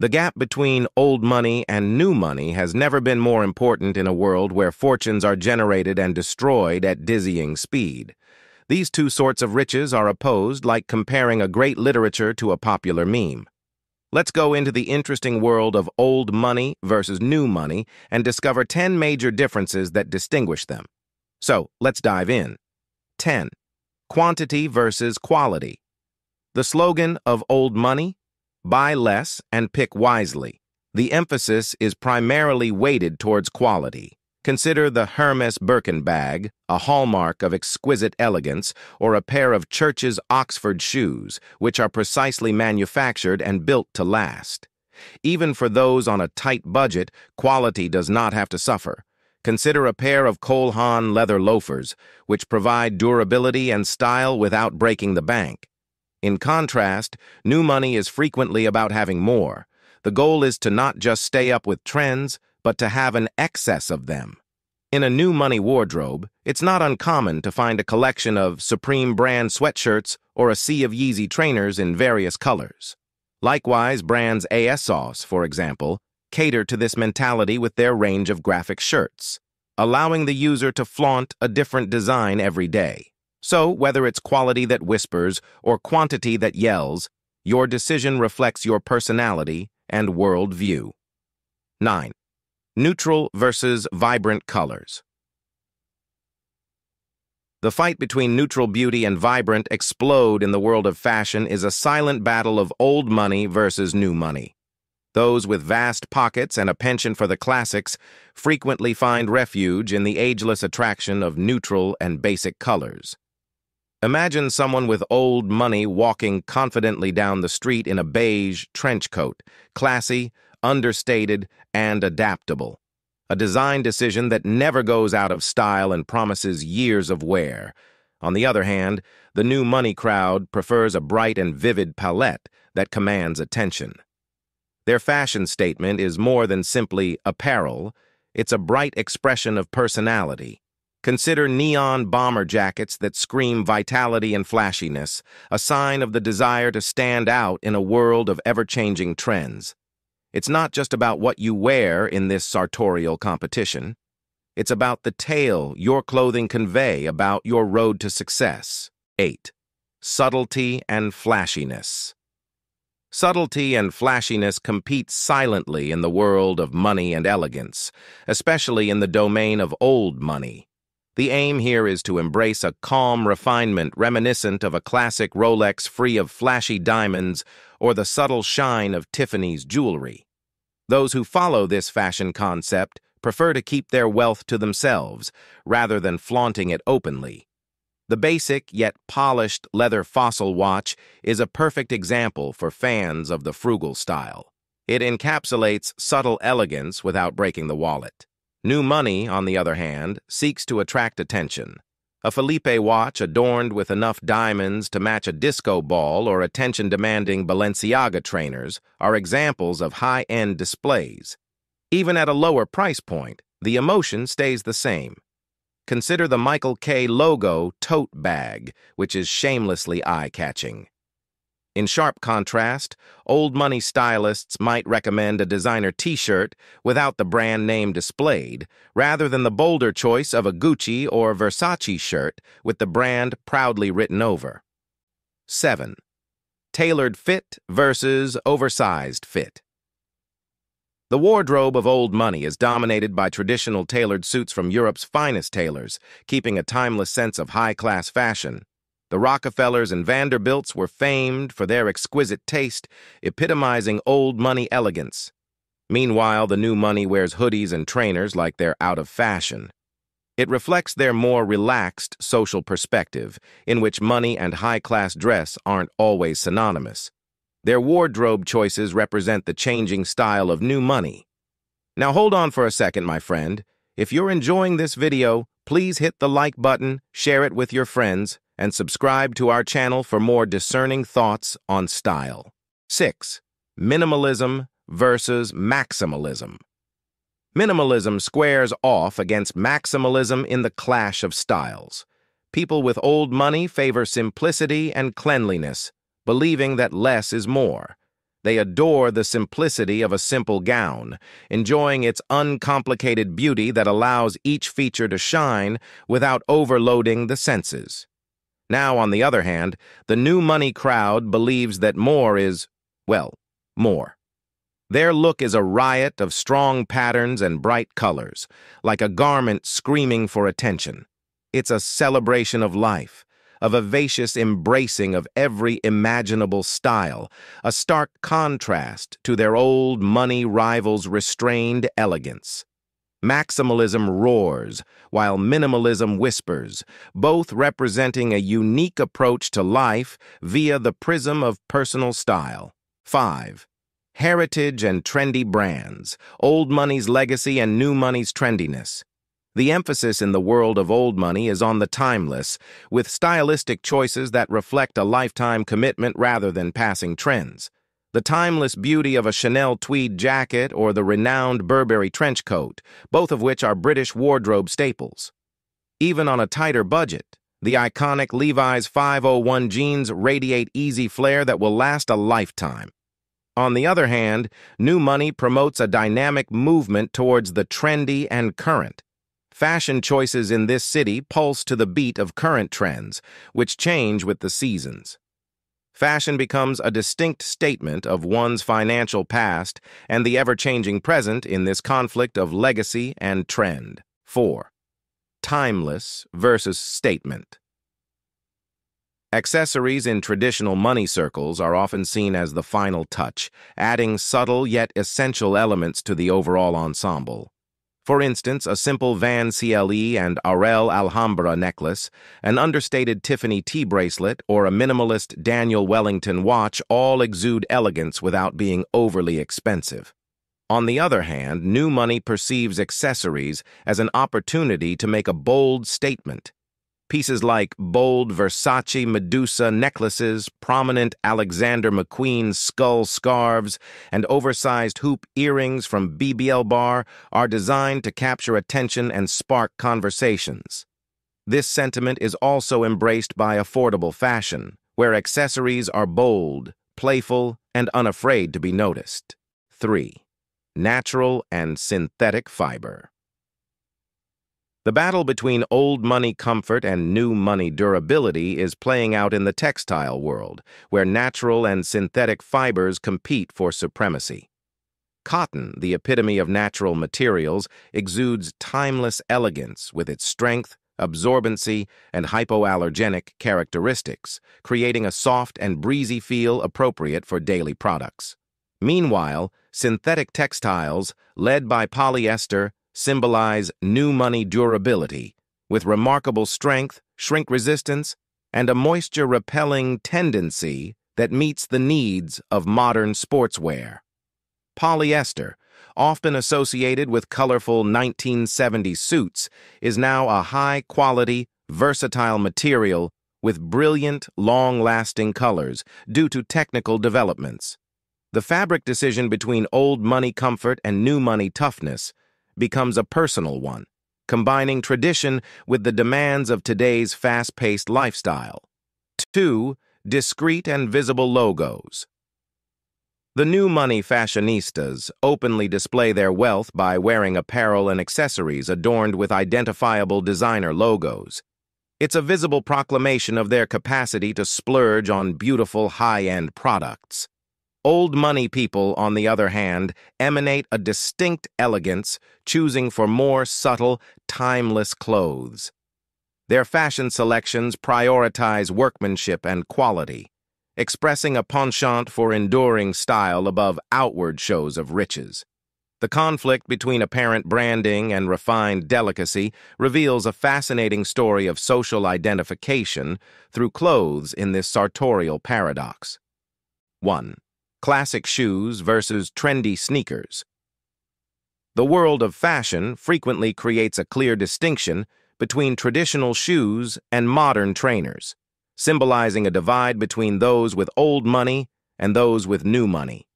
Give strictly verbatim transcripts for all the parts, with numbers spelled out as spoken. The gap between old money and new money has never been more important in a world where fortunes are generated and destroyed at dizzying speed. These two sorts of riches are opposed like comparing a great literature to a popular meme. Let's go into the interesting world of old money versus new money and discover ten major differences that distinguish them. So, let's dive in. ten. Quantity versus quality. The slogan of old money? Buy less and pick wisely. The emphasis is primarily weighted towards quality. Consider the Hermès Birkin bag, a hallmark of exquisite elegance, or a pair of Church's Oxford shoes, which are precisely manufactured and built to last. Even for those on a tight budget, quality does not have to suffer. Consider a pair of Cole Haan leather loafers, which provide durability and style without breaking the bank. In contrast, new money is frequently about having more. The goal is to not just stay up with trends, but to have an excess of them. In a new money wardrobe, it's not uncommon to find a collection of Supreme brand sweatshirts or a sea of Yeezy trainers in various colors. Likewise, brands ASOS, for example, cater to this mentality with their range of graphic shirts, allowing the user to flaunt a different design every day. So, whether it's quality that whispers or quantity that yells, your decision reflects your personality and world view. nine. Neutral versus vibrant colors. The fight between neutral beauty and vibrant explode in the world of fashion is a silent battle of old money versus new money. Those with vast pockets and a penchant for the classics frequently find refuge in the ageless attraction of neutral and basic colors. Imagine someone with old money walking confidently down the street in a beige trench coat, classy, understated, and adaptable. A design decision that never goes out of style and promises years of wear. On the other hand, the new money crowd prefers a bright and vivid palette that commands attention. Their fashion statement is more than simply apparel, it's a bright expression of personality. Consider neon bomber jackets that scream vitality and flashiness, a sign of the desire to stand out in a world of ever-changing trends. It's not just about what you wear in this sartorial competition. It's about the tale your clothing convey about your road to success. eight. Subtlety and flashiness. Subtlety and flashiness compete silently in the world of money and elegance, especially in the domain of old money. The aim here is to embrace a calm refinement reminiscent of a classic Rolex free of flashy diamonds or the subtle shine of Tiffany's jewelry. Those who follow this fashion concept prefer to keep their wealth to themselves rather than flaunting it openly. The basic yet polished leather Fossil watch is a perfect example for fans of the frugal style. It encapsulates subtle elegance without breaking the wallet. New money, on the other hand, seeks to attract attention. A Felipe watch adorned with enough diamonds to match a disco ball or attention-demanding Balenciaga trainers are examples of high-end displays. Even at a lower price point, the emotion stays the same. Consider the Michael Kors logo tote bag, which is shamelessly eye-catching. In sharp contrast, old money stylists might recommend a designer t-shirt without the brand name displayed, rather than the bolder choice of a Gucci or Versace shirt with the brand proudly written over. seven. Tailored fit versus oversized fit. The wardrobe of old money is dominated by traditional tailored suits from Europe's finest tailors, keeping a timeless sense of high-class fashion. The Rockefellers and Vanderbilts were famed for their exquisite taste, epitomizing old money elegance. Meanwhile, the new money wears hoodies and trainers like they're out of fashion. It reflects their more relaxed social perspective, in which money and high-class dress aren't always synonymous. Their wardrobe choices represent the changing style of new money. Now hold on for a second, my friend. If you're enjoying this video, please hit the like button, share it with your friends, and subscribe to our channel for more discerning thoughts on style. six. Minimalism versus maximalism. Minimalism squares off against maximalism in the clash of styles. People with old money favor simplicity and cleanliness, believing that less is more. They adore the simplicity of a simple gown, enjoying its uncomplicated beauty that allows each feature to shine without overloading the senses. Now, on the other hand, the new money crowd believes that more is, well, more. Their look is a riot of strong patterns and bright colors, like a garment screaming for attention. It's a celebration of life, a vivacious embracing of every imaginable style, a stark contrast to their old money rivals' restrained elegance. Maximalism roars, while minimalism whispers, both representing a unique approach to life via the prism of personal style. five. Heritage and trendy brands, old money's legacy and new money's trendiness. The emphasis in the world of old money is on the timeless, with stylistic choices that reflect a lifetime commitment rather than passing trends. The timeless beauty of a Chanel tweed jacket or the renowned Burberry trench coat, both of which are British wardrobe staples. Even on a tighter budget, the iconic Levi's five oh one jeans radiate easy flair that will last a lifetime. On the other hand, new money promotes a dynamic movement towards the trendy and current. Fashion choices in this city pulse to the beat of current trends, which change with the seasons. Fashion becomes a distinct statement of one's financial past and the ever-changing present in this conflict of legacy and trend. four. Timeless versus statement. Accessories in traditional money circles are often seen as the final touch, adding subtle yet essential elements to the overall ensemble. For instance, a simple Van Cleef and Arpels Alhambra necklace, an understated Tiffany tea bracelet, or a minimalist Daniel Wellington watch all exude elegance without being overly expensive. On the other hand, new money perceives accessories as an opportunity to make a bold statement. Pieces like bold Versace Medusa necklaces, prominent Alexander McQueen skull scarves, and oversized hoop earrings from B B L Bar are designed to capture attention and spark conversations. This sentiment is also embraced by affordable fashion, where accessories are bold, playful, and unafraid to be noticed. three. Natural and synthetic fiber. The battle between old money comfort and new money durability is playing out in the textile world, where natural and synthetic fibers compete for supremacy. Cotton, the epitome of natural materials, exudes timeless elegance with its strength, absorbency, and hypoallergenic characteristics, creating a soft and breezy feel appropriate for daily products. Meanwhile, synthetic textiles, led by polyester, symbolize new money durability, with remarkable strength, shrink resistance, and a moisture-repelling tendency that meets the needs of modern sportswear. Polyester, often associated with colorful nineteen seventies suits, is now a high-quality, versatile material with brilliant, long-lasting colors due to technical developments. The fabric decision between old money comfort and new money toughness becomes a personal one, combining tradition with the demands of today's fast-paced lifestyle. two. Discreet and visible logos. The new money fashionistas openly display their wealth by wearing apparel and accessories adorned with identifiable designer logos. It's a visible proclamation of their capacity to splurge on beautiful high-end products. Old money people, on the other hand, emanate a distinct elegance, choosing for more subtle, timeless clothes. Their fashion selections prioritize workmanship and quality, expressing a penchant for enduring style above outward shows of riches. The conflict between apparent branding and refined delicacy reveals a fascinating story of social identification through clothes in this sartorial paradox. one. Classic shoes versus trendy sneakers. The world of fashion frequently creates a clear distinction between traditional shoes and modern trainers, symbolizing a divide between those with old money and those with new money.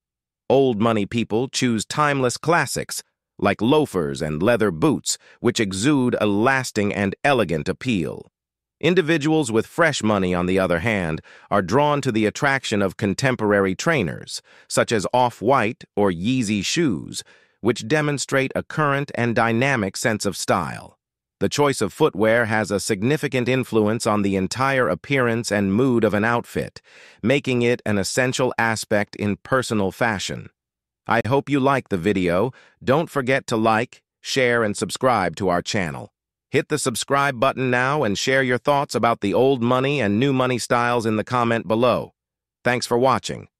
Old money people choose timeless classics like loafers and leather boots, which exude a lasting and elegant appeal. Individuals with fresh money, on the other hand, are drawn to the attraction of contemporary trainers, such as Off-White or Yeezy shoes, which demonstrate a current and dynamic sense of style. The choice of footwear has a significant influence on the entire appearance and mood of an outfit, making it an essential aspect in personal fashion. I hope you like the video. Don't forget to like, share, and subscribe to our channel. Hit the subscribe button now and share your thoughts about the old money and new money styles in the comment below. Thanks for watching.